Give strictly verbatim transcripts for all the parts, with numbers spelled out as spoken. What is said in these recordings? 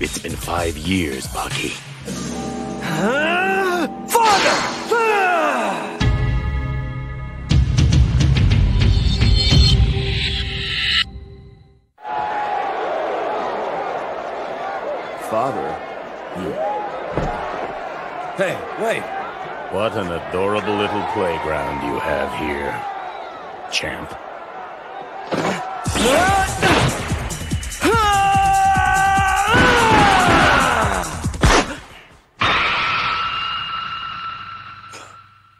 It's been five years, Baki. Huh? Father! Ah! Father? You. Hey, wait! What an adorable little playground you have here, champ.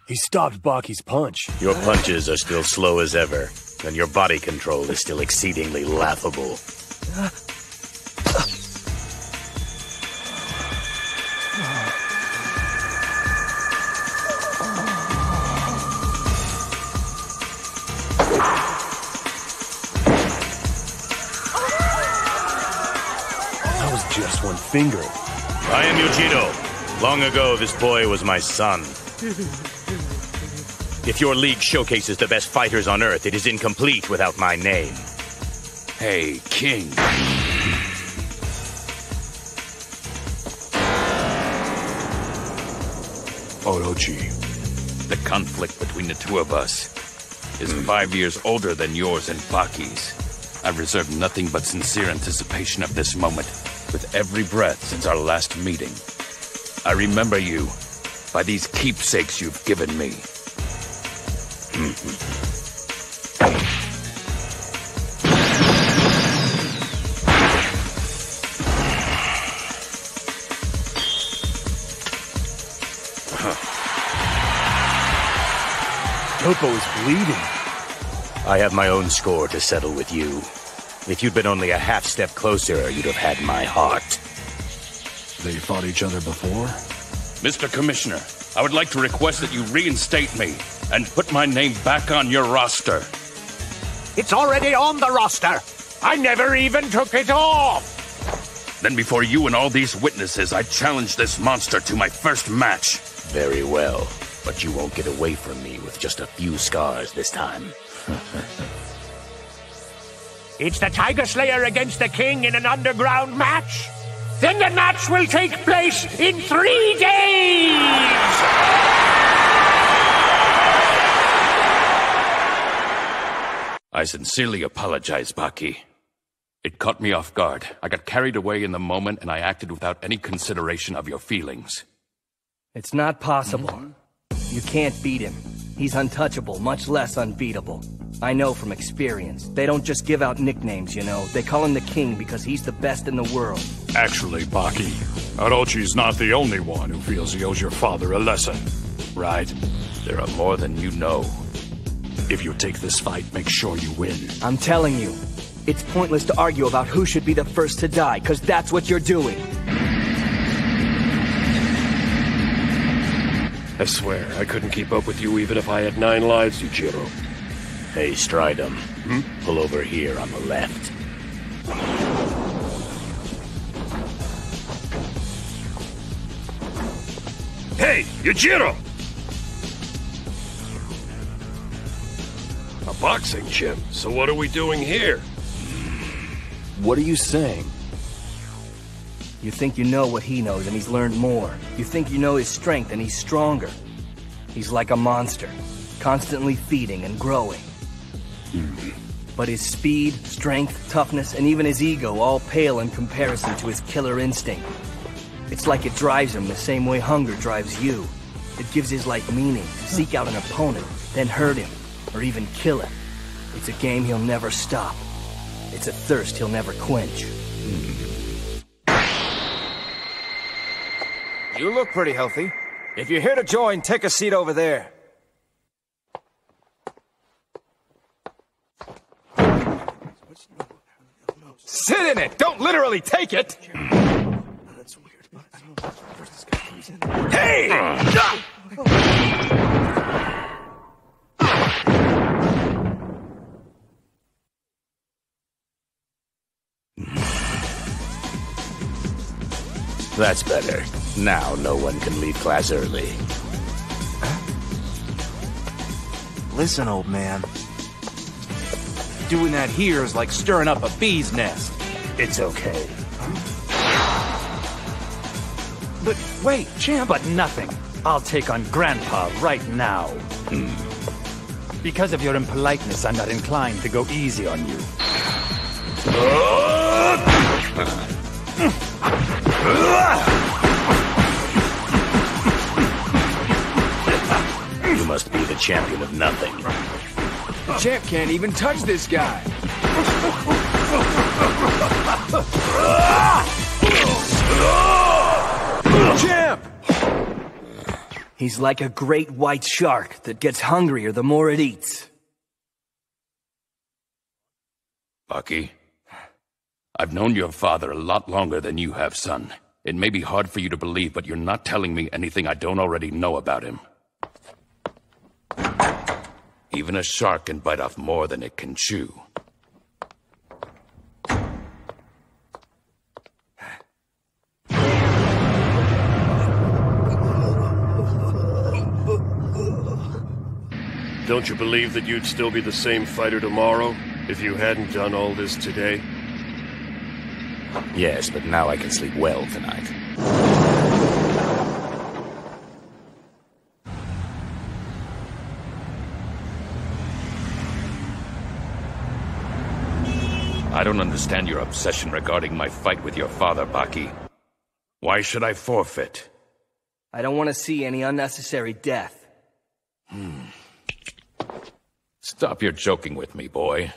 He stopped Baki's punch. Your punches are still slow as ever, and your body control is still exceedingly laughable. That was just one finger. I am Yujiro. Long ago, this boy was my son. If your league showcases the best fighters on Earth, it is incomplete without my name. Hey, King. Orochi. The conflict between the two of us is mm. five years older than yours and Baki's. I've reserved nothing but sincere anticipation of this moment with every breath since our last meeting. I remember you by these keepsakes you've given me. Topo is bleeding. I have my own score to settle with you. If you'd been only a half step closer, you'd have had my heart. They fought each other before? Mister Commissioner, I would like to request that you reinstate me and put my name back on your roster. It's already on the roster. I never even took it off. Then before you and all these witnesses, I challenge this monster to my first match. Very well, but you won't get away from me with just a few scars this time. It's the Tiger Slayer against the King in an underground match? Then the match will take place in three days! I sincerely apologize, Baki. It caught me off guard. I got carried away in the moment, and I acted without any consideration of your feelings. It's not possible. Mm-hmm. You can't beat him. He's untouchable, much less unbeatable. I know from experience. They don't just give out nicknames, you know. They call him the King because he's the best in the world. Actually, Baki, Orochi's not the only one who feels he owes your father a lesson. Right? There are more than you know. If you take this fight, make sure you win. I'm telling you, it's pointless to argue about who should be the first to die, because that's what you're doing. I swear, I couldn't keep up with you even if I had nine lives, Yujiro. Hey, Stridum, hmm? Pull over here on the left. Hey, Yujiro! A boxing gym. So what are we doing here? What are you saying? You think you know what he knows, and he's learned more. You think you know his strength, and he's stronger. He's like a monster, constantly feeding and growing. Mm-hmm. But his speed, strength, toughness, and even his ego all pale in comparison to his killer instinct. It's like it drives him the same way hunger drives you. It gives his life meaning. Seek out an opponent, then hurt him. Or even kill him. It's a game he'll never stop. It's a thirst he'll never quench. You look pretty healthy. If you're here to join, take a seat over there. Sit in it! Don't literally take it! Hey! That's better. Now no one can leave class early. Listen, old man. doing that here is like stirring up a bee's nest. It's okay. But wait, champ. But nothing. I'll take on Grandpa right now. Mm. Because of your impoliteness, I'm not inclined to go easy on you. You must be the champion of nothing. The champ can't even touch this guy. Champ! He's like a great white shark that gets hungrier the more it eats. Baki, I've known your father a lot longer than you have, son. It may be hard for you to believe, but you're not telling me anything I don't already know about him. Even a shark can bite off more than it can chew. Don't you believe that you'd still be the same fighter tomorrow, if you hadn't done all this today? Yes, but now I can sleep well tonight. I don't understand your obsession regarding my fight with your father, Baki. Why should I forfeit? I don't want to see any unnecessary death. Hmm. Stop your joking with me, boy.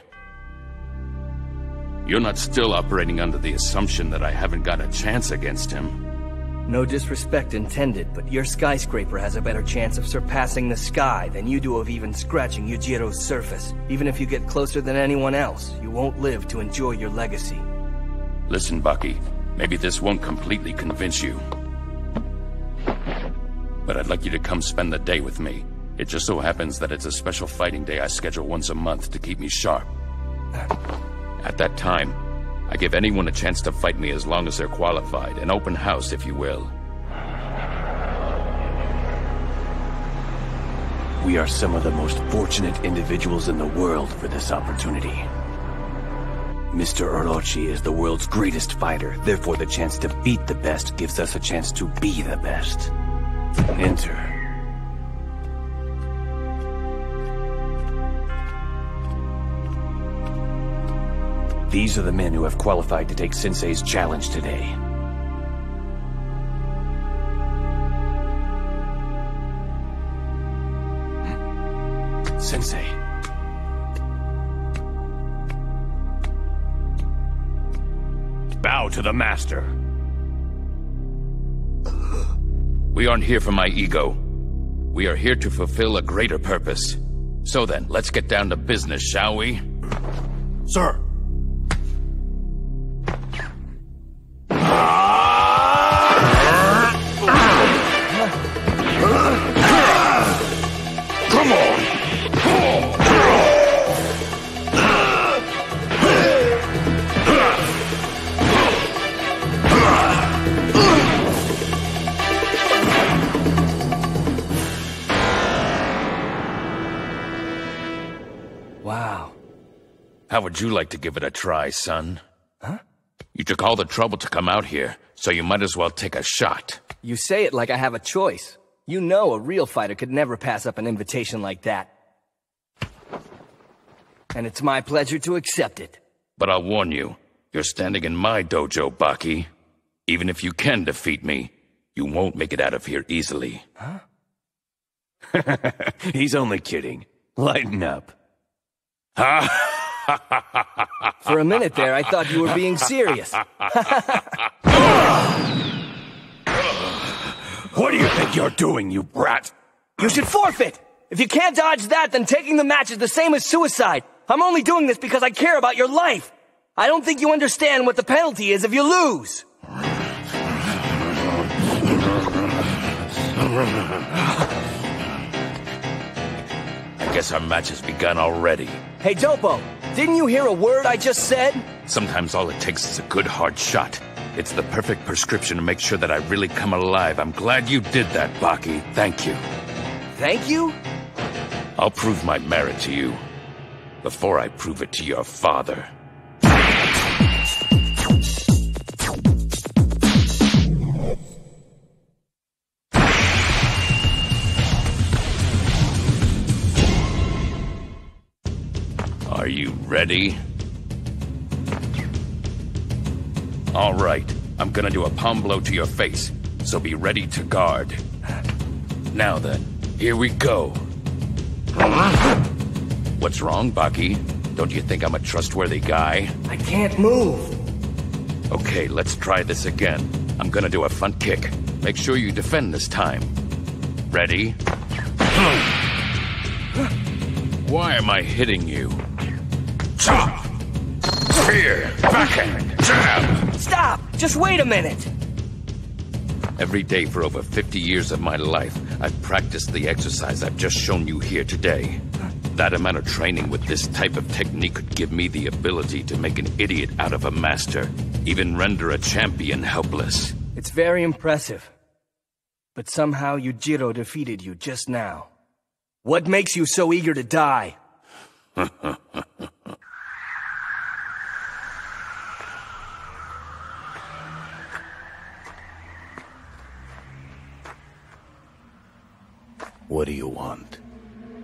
You're not still operating under the assumption that I haven't got a chance against him. No disrespect intended, but your skyscraper has a better chance of surpassing the sky than you do of even scratching Yujiro's surface. Even if you get closer than anyone else, you won't live to enjoy your legacy. Listen, Baki, maybe this won't completely convince you. But I'd like you to come spend the day with me. It just so happens that it's a special fighting day I schedule once a month to keep me sharp. At that time, I give anyone a chance to fight me as long as they're qualified, an open house, if you will. We are some of the most fortunate individuals in the world for this opportunity. Mister Orochi is the world's greatest fighter, therefore the chance to beat the best gives us a chance to be the best. Enter. These are the men who have qualified to take Sensei's challenge today. Sensei. Bow to the master. We aren't here for my ego. We are here to fulfill a greater purpose. So then, let's get down to business, shall we? Sir. How would you like to give it a try, son? Huh? You took all the trouble to come out here, so you might as well take a shot. You say it like I have a choice. You know a real fighter could never pass up an invitation like that. And it's my pleasure to accept it. But I'll warn you, you're standing in my dojo, Baki. Even if you can defeat me, you won't make it out of here easily. Huh? He's only kidding. Lighten up. Ha! For a minute there, I thought you were being serious. What do you think you're doing, you brat? You should forfeit! If you can't dodge that, then taking the match is the same as suicide. I'm only doing this because I care about your life. I don't think you understand what the penalty is if you lose. I guess our match has begun already. Hey, Topo, didn't you hear a word I just said? Sometimes all it takes is a good hard shot. It's the perfect prescription to make sure that I really come alive. I'm glad you did that, Baki. Thank you. Thank you? I'll prove my merit to you. before I prove it to your father. Are you ready? All right, I'm gonna do a palm blow to your face, so be ready to guard. Now then, here we go. What's wrong, Baki? Don't you think I'm a trustworthy guy? I can't move. Okay, let's try this again. I'm gonna do a front kick. Make sure you defend this time. Ready? Why am I hitting you? Chop! Spear! Backhand! Jab! Stop! Just wait a minute! Every day for over fifty years of my life, I've practiced the exercise I've just shown you here today. That amount of training with this type of technique could give me the ability to make an idiot out of a master, even render a champion helpless. It's very impressive. But somehow Yujiro defeated you just now. What makes you so eager to die? What do you want?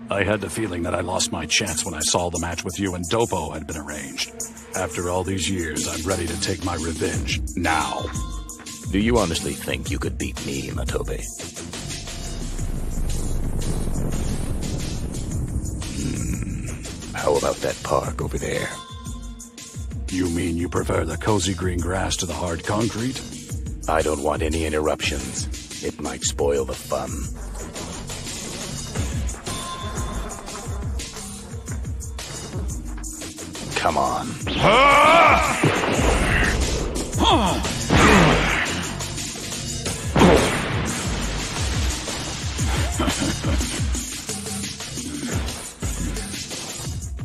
I had the feeling that I lost my chance when I saw the match with you and Doppo had been arranged. After all these years, I'm ready to take my revenge. Now. Do you honestly think you could beat me, Matobe? Hmm. How about that park over there? You mean you prefer the cozy green grass to the hard concrete? I don't want any interruptions. It might spoil the fun. Come on.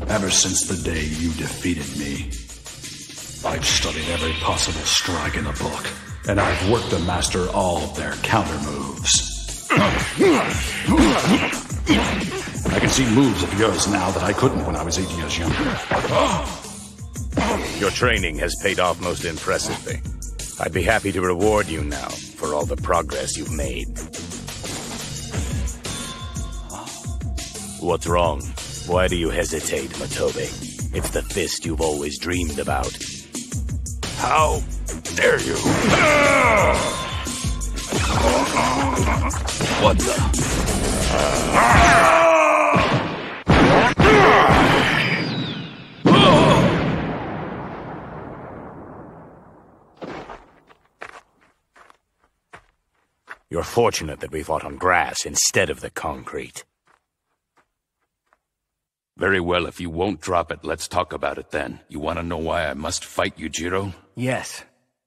Ever since the day you defeated me, I've studied every possible strike in the book, and I've worked to master all of their counter moves. I can see moves of yours now that I couldn't when I was eight years younger. Your training has paid off most impressively. I'd be happy to reward you now for all the progress you've made. What's wrong? Why do you hesitate, Matobe? It's the fist you've always dreamed about. How dare you? What the... You're fortunate that we fought on grass instead of the concrete. Very well, if you won't drop it, let's talk about it then. You want to know why I must fight, Yujiro? Yes.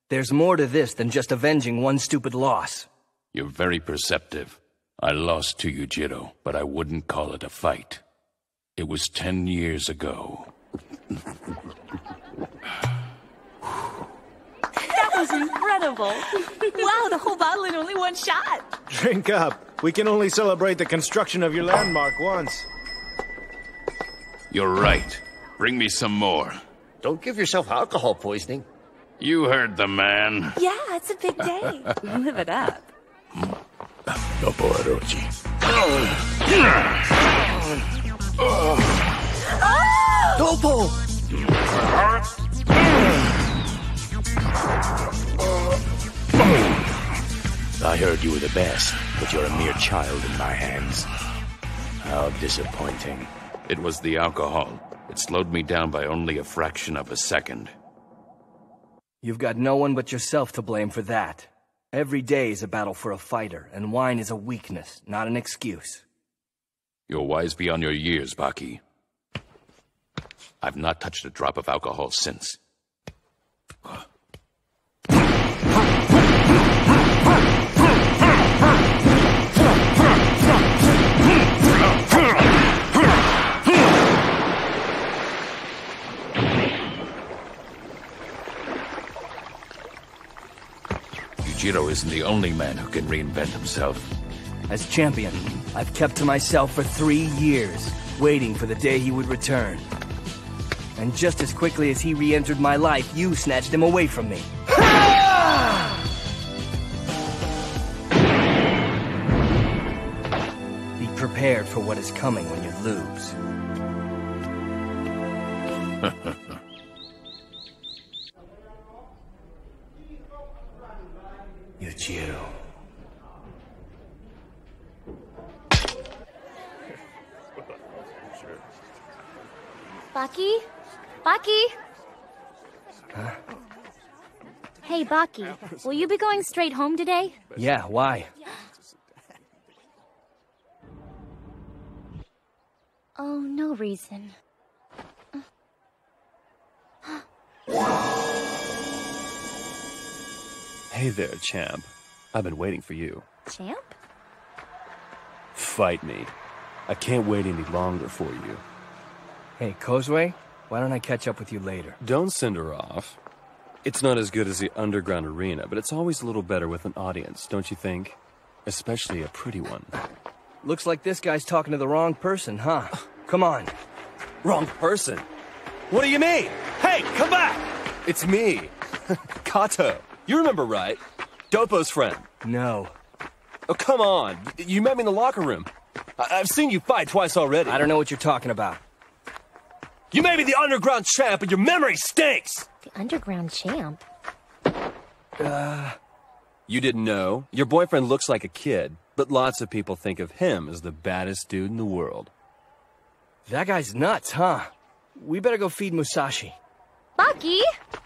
There's more to this than just avenging one stupid loss. You're very perceptive. I lost to Yujiro, but I wouldn't call it a fight. It was ten years ago. That was incredible! Wow, the whole bottle in only one shot! Drink up. We can only celebrate the construction of your landmark once. You're right. Bring me some more. Don't give yourself alcohol poisoning. You heard the man. Yeah, it's a big day. Live it up. Topo, Orochi. Topo! I heard you were the best, but you're a mere child in my hands. How disappointing. It was the alcohol. It slowed me down by only a fraction of a second. You've got no one but yourself to blame for that. Every day is a battle for a fighter, and wine is a weakness, not an excuse. You're wise beyond your years, Baki. I've not touched a drop of alcohol since. Yujiro isn't the only man who can reinvent himself. As champion, I've kept to myself for three years, waiting for the day he would return. And just as quickly as he re-entered my life, you snatched him away from me. Be prepared for what is coming when you lose. Yujiro. Baki? Baki? Huh? Hey, Baki, will you be going straight home today? Yeah, why? Oh, no reason. Hey there, champ. I've been waiting for you. Champ? Fight me. I can't wait any longer for you. Hey, Kozue, why don't I catch up with you later? Don't send her off. It's not as good as the underground arena, but it's always a little better with an audience, don't you think? Especially a pretty one. Looks like this guy's talking to the wrong person, huh? Come on. Wrong person? What do you mean? Hey, come back! It's me, Katou. You remember, right? Doppo's friend. No. Oh, come on. You met me in the locker room. I I've seen you fight twice already. I don't know what you're talking about. You may be the underground champ, but your memory stinks! The underground champ? Uh... You didn't know? Your boyfriend looks like a kid, but lots of people think of him as the baddest dude in the world. That guy's nuts, huh? We better go feed Musashi. Baki!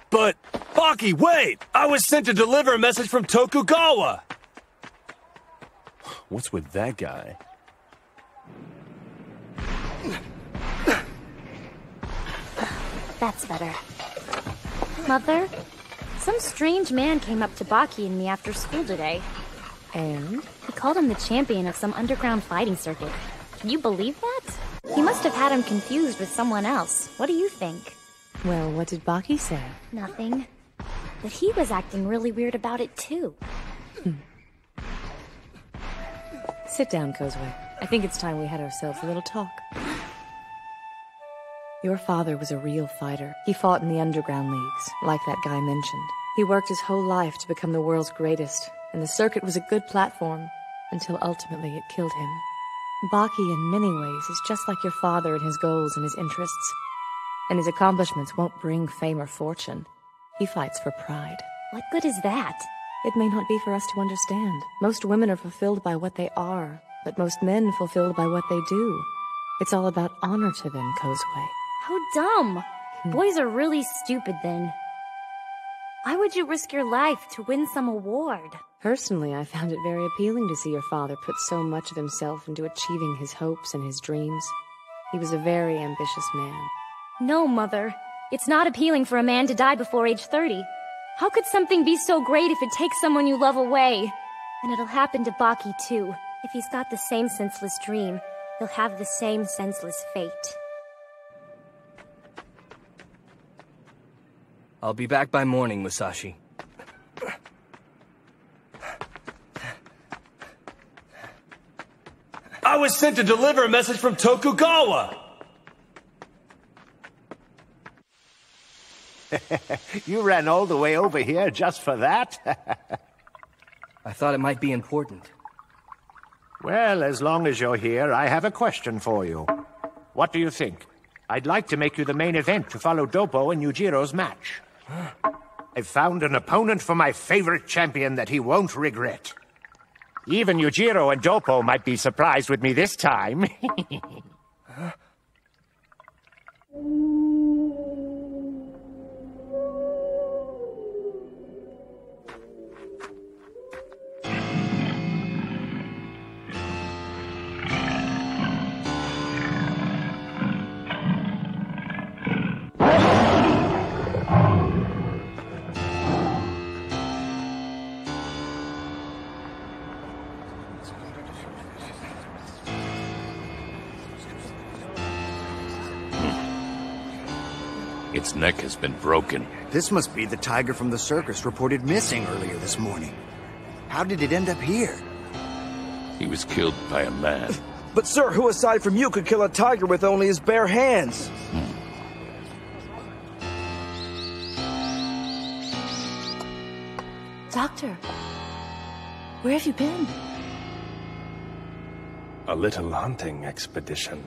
But, Baki, wait! I was sent to deliver a message from Tokugawa! What's with that guy? That's better. Mother, some strange man came up to Baki and me after school today. And? He called him the champion of some underground fighting circuit. Can you believe that? He must have had him confused with someone else. What do you think? Well, what did Baki say? Nothing. But he was acting really weird about it, too. Hmm. Sit down, Kozue. I think it's time we had ourselves a little talk. Your father was a real fighter. He fought in the underground leagues, like that guy mentioned. He worked his whole life to become the world's greatest, and the circuit was a good platform, until ultimately it killed him. Baki, in many ways, is just like your father in his goals and his interests, and his accomplishments won't bring fame or fortune. He fights for pride. What good is that? It may not be for us to understand. Most women are fulfilled by what they are, but most men fulfilled by what they do. It's all about honor to them, Kozue. How dumb! Boys are really stupid then. Why would you risk your life to win some award? Personally, I found it very appealing to see your father put so much of himself into achieving his hopes and his dreams. He was a very ambitious man. No, Mother. It's not appealing for a man to die before age thirty. How could something be so great if it takes someone you love away? And it'll happen to Baki, too. If he's got the same senseless dream, he'll have the same senseless fate. I'll be back by morning, Musashi. I was sent to deliver a message from Tokugawa! You ran all the way over here just for that? I thought it might be important. Well, as long as you're here, I have a question for you. What do you think? I'd like to make you the main event to follow Doppo and Yujiro's match. I've found an opponent for my favorite champion that he won't regret. Even Yujiro and Doppo might be surprised with me this time. Huh? Its neck has been broken. This must be the tiger from the circus reported missing earlier this morning. How did it end up here? He was killed by a man. But sir, who aside from you could kill a tiger with only his bare hands? Hmm. Doctor, where have you been? A little hunting expedition.